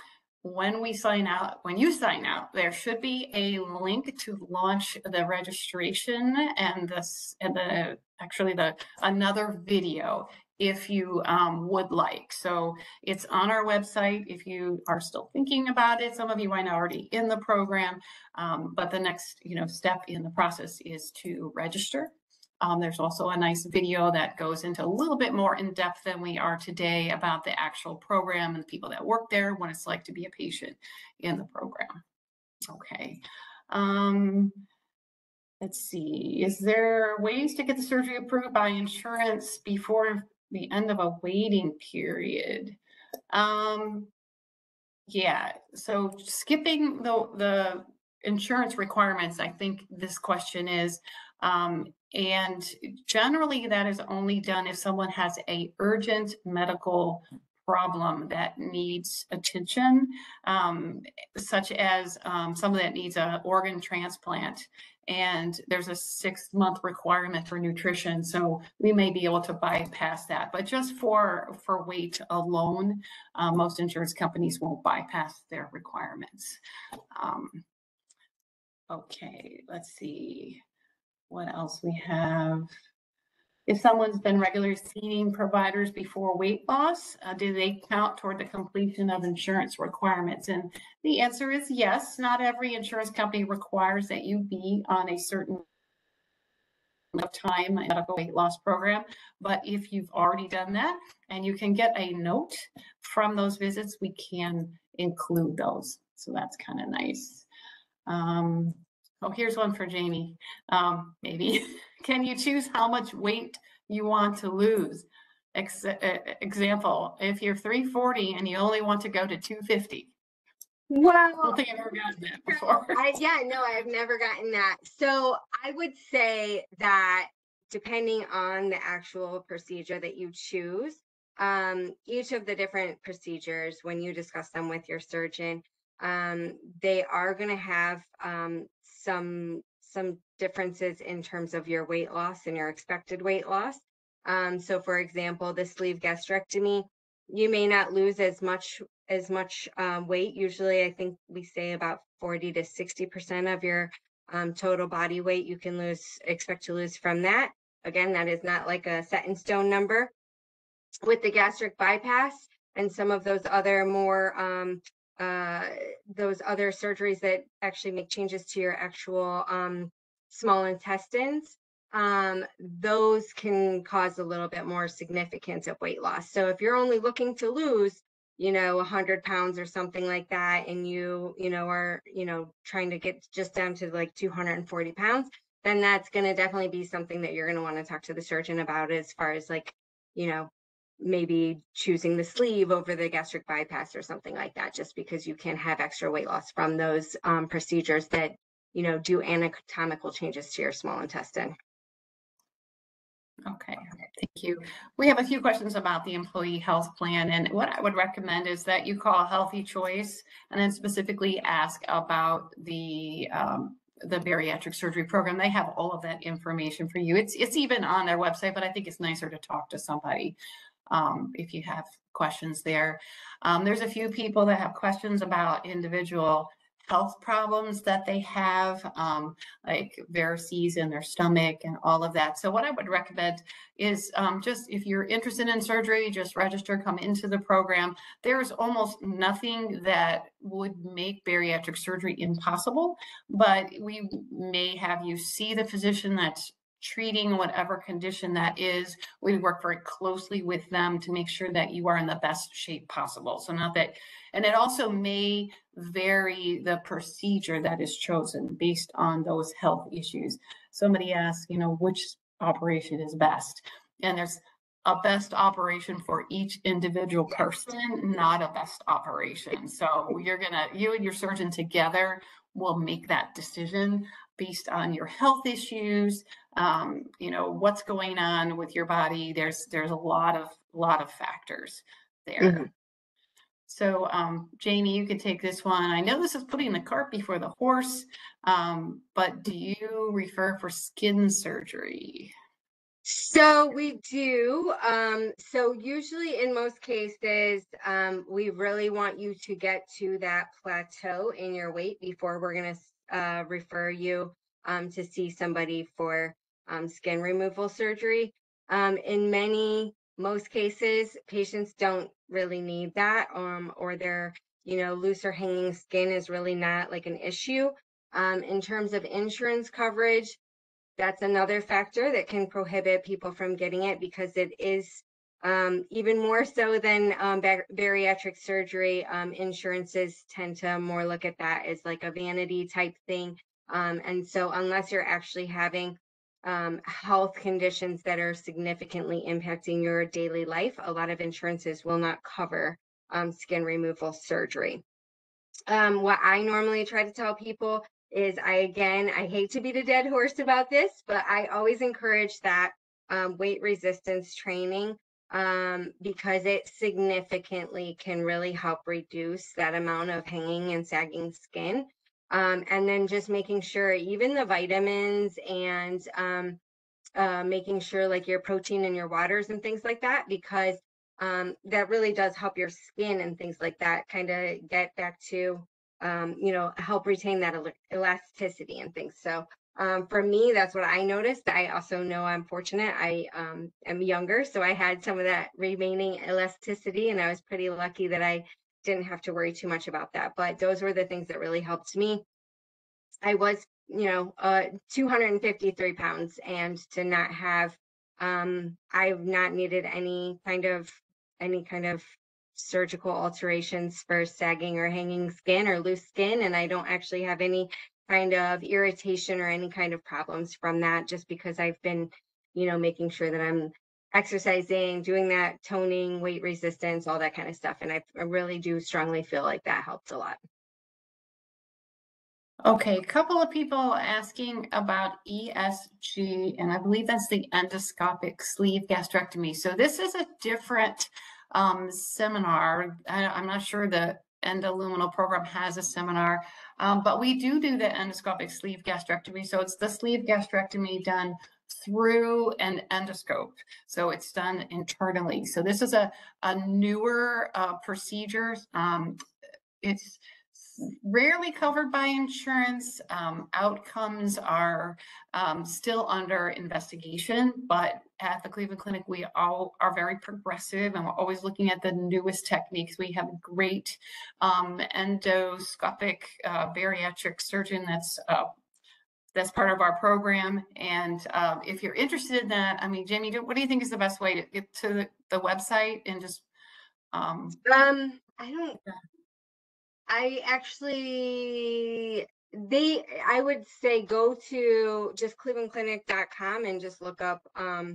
when we sign out, when you sign out, there should be a link to launch the registration and this and the actually the another video if you um, would like. So it's on our website if you are still thinking about it. Some of you might already in the program, um, but the next you know step in the process is to register. Um, there's also a nice video that goes into a little bit more in depth than we are today about the actual program and the people that work there, what it's like to be a patient in the program. Okay. Um, let's see, is there ways to get the surgery approved by insurance before the end of a waiting period? Um, yeah, so skipping the, the insurance requirements, I think this question is, um, and generally that is only done if someone has a urgent medical problem that needs attention, um, such as um, someone that needs an organ transplant. And there's a six month requirement for nutrition, so we may be able to bypass that. But just for for weight alone, uh, most insurance companies won't bypass their requirements. Um, okay, let's see what else we have. If someone's been regularly seeing providers before weight loss, uh, do they count toward the completion of insurance requirements? And the answer is yes. Not every insurance company requires that you be on a certain of time in a weight loss program, but if you've already done that and you can get a note from those visits, we can include those. So that's kind of nice. Um, Oh, here's one for Jamie, um, maybe. Can you choose how much weight you want to lose? Ex example, if you're three forty and you only want to go to two fifty. Well, I don't think I've ever gotten that before. I, yeah, no, I've never gotten that. So I would say that depending on the actual procedure that you choose, um, each of the different procedures, when you discuss them with your surgeon, um, they are going to have um, some some differences in terms of your weight loss and your expected weight loss. Um, so, for example, the sleeve gastrectomy, you may not lose as much as much um, weight. Usually, I think we say about forty to sixty percent of your um, total body weight you can lose, expect to lose from that. Again, that is not like a set in stone number. With the gastric bypass and some of those other more um, uh those other surgeries that actually make changes to your actual um small intestines, um those can cause a little bit more significance of weight loss. So if you're only looking to lose you know one hundred pounds or something like that, and you you know are you know trying to get just down to like two hundred forty pounds, then that's going to definitely be something that you're going to want to talk to the surgeon about, as far as like you know maybe choosing the sleeve over the gastric bypass or something like that, just because you can have extra weight loss from those um, procedures that, you know, do anatomical changes to your small intestine. Okay, thank you. We have a few questions about the employee health plan, and what I would recommend is that you call Healthy Choice and then specifically ask about the um, the bariatric surgery program. They have all of that information for you. It's, it's even on their website, but I think it's nicer to talk to somebody um, if you have questions there. Um, there's a few people that have questions about individual health problems that they have, um, like varices in their stomach and all of that. So what I would recommend is um, just if you're interested in surgery, just register, come into the program. There's almost nothing that would make bariatric surgery impossible, but we may have you see the physician that's treating whatever condition that is. We work very closely with them to make sure that you are in the best shape possible. So not that, and it also may vary the procedure that is chosen based on those health issues. Somebody asked, you know, which operation is best? And there's a best operation for each individual person, not a best operation. So you're gonna, you and your surgeon together will make that decision based on your health issues, um, you know, what's going on with your body. There's there's a lot of lot of factors there. Mm-hmm. So um, Jamie, you can take this one. I know this is putting the cart before the horse, um, but do you refer for skin surgery? So we do. Um, so usually in most cases, um, we really want you to get to that plateau in your weight before we're going to uh, refer you um, to see somebody for um, skin removal surgery. Um, in many, most cases, patients don't really need that, um, or their, you know, loose or hanging skin is really not like an issue. Um, in terms of insurance coverage, that's another factor that can prohibit people from getting it, because it is um, even more so than um, bar bariatric surgery. Um, insurances tend to more look at that as like a vanity type thing. Um, and so unless you're actually having um, health conditions that are significantly impacting your daily life, a lot of insurances will not cover um, skin removal surgery. Um, what I normally try to tell people is I, again, I hate to beat a dead horse about this, but I always encourage that um, weight resistance training um, because it significantly can really help reduce that amount of hanging and sagging skin. Um, and then just making sure even the vitamins and um, uh, making sure like your protein and your waters and things like that, because um, that really does help your skin and things like that kind of get back to Um, you know, help retain that el elasticity and things. So um, for me, that's what I noticed. I also know I'm fortunate. I um, am younger, so I had some of that remaining elasticity, and I was pretty lucky that I didn't have to worry too much about that. But those were the things that really helped me. I was, you know, uh, two hundred fifty-three pounds, and to not have, um, I've not needed any kind of, any kind of surgical alterations for sagging or hanging skin or loose skin, and I don't actually have any kind of irritation or any kind of problems from that, just because I've been, you know, making sure that I'm exercising, doing that toning, weight resistance, all that kind of stuff. And I really do strongly feel like that helped a lot. Okay, a couple of people asking about E S G, and I believe that's the endoscopic sleeve gastrectomy. So this is a different Um, seminar. I, I'm not sure the endoluminal program has a seminar, um, but we do do the endoscopic sleeve gastrectomy. So it's the sleeve gastrectomy done through an endoscope. So it's done internally. So this is a, a newer uh, procedure. Um, it's rarely covered by insurance. Um, outcomes are um, still under investigation, but at the Cleveland Clinic, we all are very progressive, and we're always looking at the newest techniques. We have a great um, endoscopic uh, bariatric surgeon that's uh, that's part of our program. And uh, if you're interested in that, I mean, Jamie, what do you think is the best way to get to the, the website and just? Um, um, I don't. I actually, they, I would say go to just cleveland clinic dot com and just look up, um,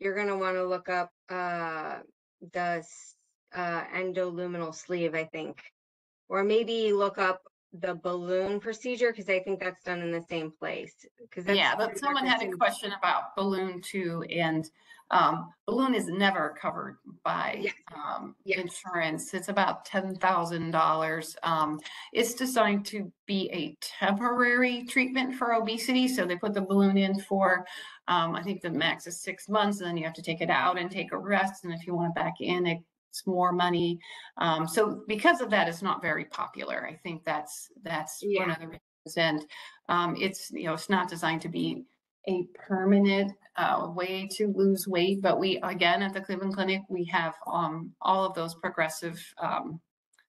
you're going to want to look up uh, the uh, endoluminal sleeve, I think, or maybe look up the balloon procedure, because I think that's done in the same place. Because yeah, but someone had a question about balloon too, and um, balloon is never covered by yes. Um, yes. insurance. It's about ten thousand dollars. Um, it's designed to be a temporary treatment for obesity. So they put the balloon in for, um, I think the max is six months, and then you have to take it out and take a rest. And if you want it back in, it more money. Um, so because of that, it's not very popular. I think that's that's yeah. one of the reasons. And um, it's, you know, it's not designed to be a permanent uh, way to lose weight. But we, again, at the Cleveland Clinic, we have um, all of those progressive um,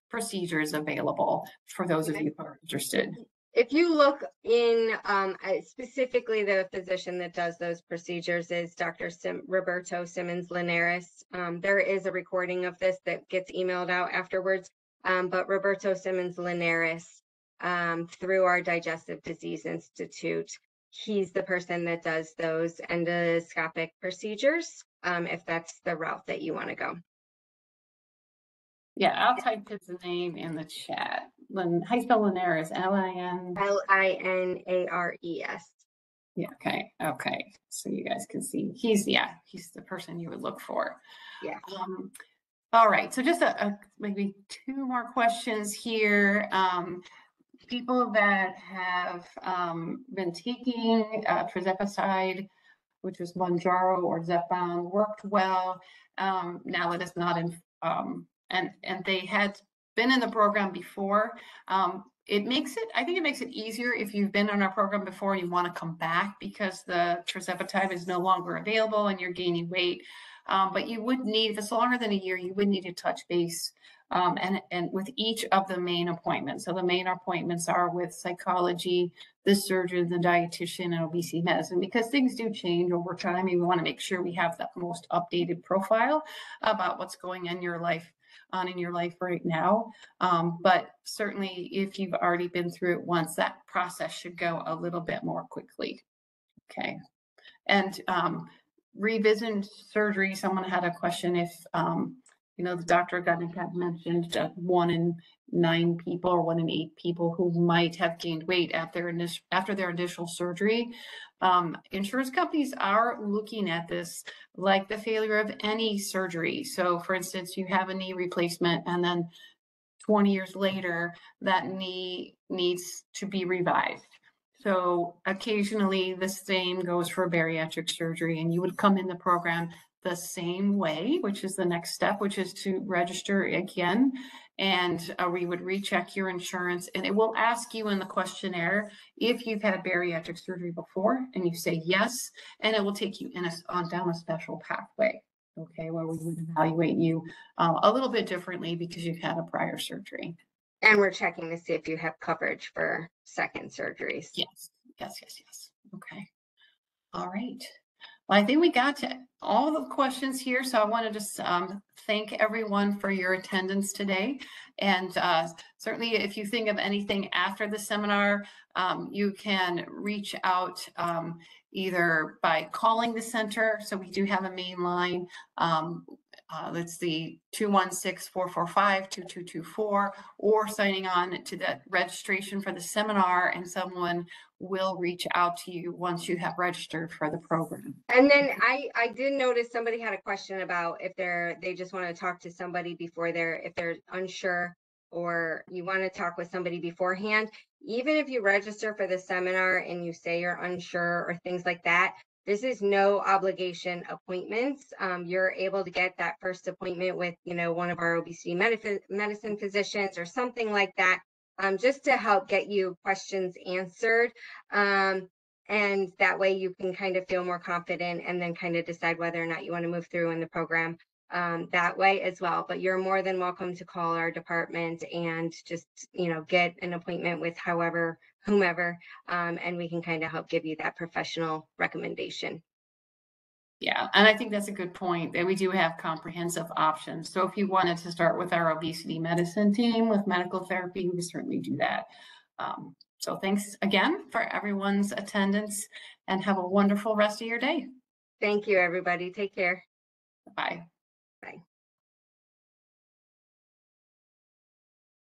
procedures available for those of you who are interested. If you look in um, specifically, the physician that does those procedures is Doctor Sim Roberto Simmons-Linares. Um, there is a recording of this that gets emailed out afterwards, um, but Roberto Simmons-Linares, um, through our Digestive Disease Institute, he's the person that does those endoscopic procedures, um, if that's the route that you want to go. Yeah, I'll type his name in the chat. How you spell Linares? L I N? L I N A R E S. Yeah, okay, okay. So you guys can see. He's, yeah, he's the person you would look for. Yeah. Um, all right, so just a, a, maybe two more questions here. Um, people that have um, been taking uh, tirzepatide, which was Monjaro or Zepbound, worked well. Um, now that it's not in, um, and, and they had been in the program before. Um, it makes it, I think it makes it easier if you've been on our program before and you want to come back because the tirzepatide is no longer available and you're gaining weight. Um, but you would need, if it's longer than a year, you would need to touch base um, and, and with each of the main appointments. So the main appointments are with psychology, the surgeon, the dietitian, and obesity medicine, because things do change over time and we want to make sure we have the most updated profile about what's going on in your life. on in your life right now. Um, but certainly if you've already been through it once, that process should go a little bit more quickly. Okay. And um, revision surgery, someone had a question if, um, you know, the Doctor Gutnick had mentioned that one in nine people or one in eight people who might have gained weight after, initial, after their initial surgery. Um, insurance companies are looking at this like the failure of any surgery. So for instance, you have a knee replacement and then twenty years later, that knee needs to be revised. So occasionally the same goes for bariatric surgery, and you would come in the program the same way, which is the next step, which is to register again, and uh, we would recheck your insurance, and it will ask you in the questionnaire if you've had bariatric surgery before, and you say yes, and it will take you in a, on down a special pathway, okay, where we would evaluate you uh, a little bit differently because you've had a prior surgery. And we're checking to see if you have coverage for second surgeries. Yes, yes, yes, yes. Okay. All right. Well, I think we got to all the questions here, so I want to just um, thank everyone for your attendance today. And uh, certainly, if you think of anything after the seminar, um, you can reach out um, either by calling the center. So we do have a main line. Um, uh, that's the two one six, four four five, two two two four, or signing on to the registration for the seminar, and someone will reach out to you once you have registered for the program. And then I, I did notice somebody had a question about if they're, they just want to talk to somebody before they're, if they're unsure, or you want to talk with somebody beforehand. Even if you register for the seminar and you say you're unsure or things like that, this is no obligation appointments. Um, you're able to get that first appointment with, you know, one of our obesity medicine physicians or something like that. Um, just to help get you questions answered. Um, and that way you can kind of feel more confident and then kind of decide whether or not you want to move through in the program um, that way as well. But you're more than welcome to call our department and just, you know, get an appointment with however, whomever, um, and we can kind of help give you that professional recommendation. Yeah, and I think that's a good point, that we do have comprehensive options. So if you wanted to start with our obesity medicine team with medical therapy, we certainly do that. Um, so thanks again for everyone's attendance, and have a wonderful rest of your day. Thank you, everybody. Take care. Bye. Bye.